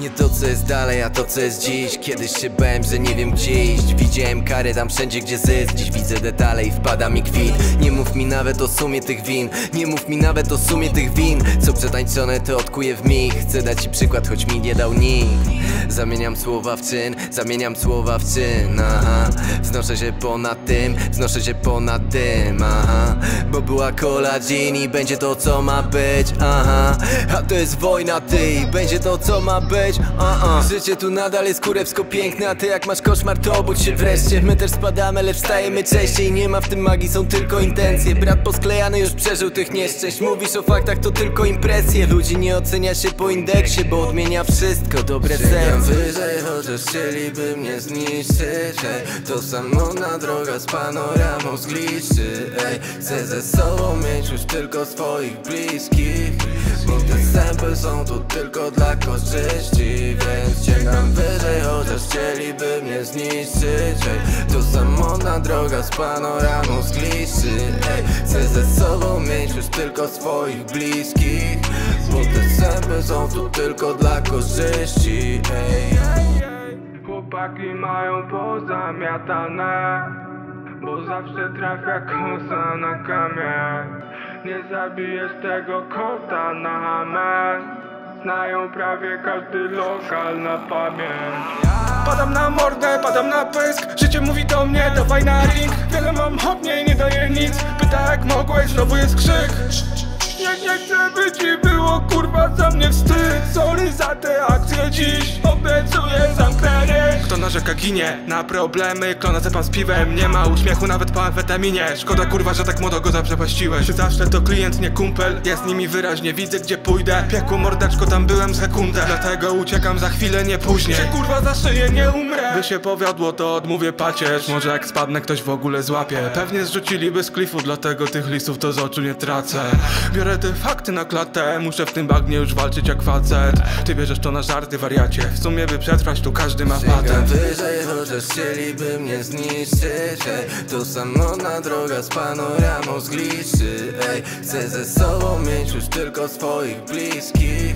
Nie to co jest dalej, a to co jest dziś. Kiedyś się bałem, że nie wiem gdzie iść. Widziałem karę tam wszędzie gdzie zysk. Dziś widzę detale i wpada mi kwit. Nie mów mi nawet o sumie tych win. Nie mów mi nawet o sumie tych win. Co przetańczone to odkuję w mich. Chcę dać ci przykład, choć mi nie dał nikt. Zamieniam słowa w czyn, zamieniam słowa w czyn, aha. Wznoszę się ponad tym, wznoszę się ponad tym, aha. Bo była cola, gin i będzie to co ma być, aha. A to jest wojna ty i będzie to co ma być, aha. Życie tu nadal jest kurewsko piękne, a ty jak masz koszmar to obudź się wreszcie. My też spadamy, lecz wstajemy częściej. Nie ma w tym magii, są tylko intencje. Brat posklejany już przeżył tych nieszczęść. Mówisz o faktach, to tylko impresje. Ludzi nie ocenia się po indeksie, bo odmienia wszystko dobre serce. Wyżej, chociaż chcieliby mnie zniszczyć, ej. To samotna droga z panoramą zgliszczy, ej. Chcę ze sobą mieć już tylko swoich bliskich, bo te sępy są tu tylko dla korzyści. Więc sięgam wyżej, chociaż chcieliby mnie zniszczyć, ej. To samotna droga z panoramą zgliszczy, ej. Chcę ze sobą mieć już tylko swoich bliskich, bo te sępy są tu tylko dla korzyści, ej. Chłopaki mają pozamiatane, bo zawsze trafia kosa na kamień. Nie zabijesz tego kota na amen. Znają prawie każdy lokal na pamięć. Padam na mordę, padam na pysk. Życie mówi do mnie, dawaj na ring. Wiele mam hopnie i nie daję nic. Pyta jak mogłeś, znowu jest krzyk. Nie chcę być i było kurwa za mnie wstyd. Sorry za te akcje dziś, obiecuję zamknę. Kto narzeka ginie na problemy, klona cepam z piwem. Nie ma uśmiechu nawet po amfetaminie. Szkoda kurwa, że tak młodo go zaprzepaściłeś. Czy zawsze to klient, nie kumpel? Ja z nimi wyraźnie widzę gdzie pójdę. Piekło mordaczko, tam byłem sekundę. Dlatego uciekam za chwilę, nie później. Się kurwa za szyję, nie umrę. By się powiodło, to odmówię pacierz. Może jak spadnę, ktoś w ogóle złapie. Pewnie zrzuciliby z klifu, dlatego tych listów to z oczu nie tracę. Biorę te fakty na klatę, muszę w tym bagnie już walczyć jak facet. Ty bierzesz to na żarty, wariacie. W sumie by przetrwać tu każdy ma patent. Sięgam wyżej, chociaż chcieliby mnie zniszczyć, ej. To samotna droga z panoramą zgliszczy, ej. Chcę ze sobą mieć już tylko swoich bliskich,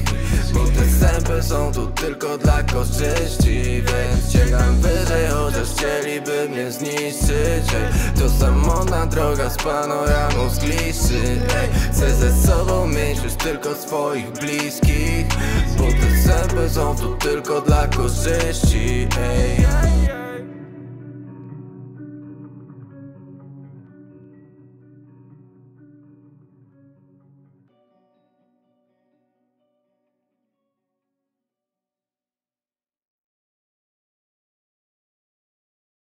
bo te sępy są tu tylko dla korzyści. Więc sięgam wyżej, chociaż chcieliby mnie zniszczyć, ej. To samotna droga z panoramą zgliszczy, ej. Chcę ze sobą mieć już tylko swoich bliskich, bo te zęby są tu tylko dla korzyści, ej.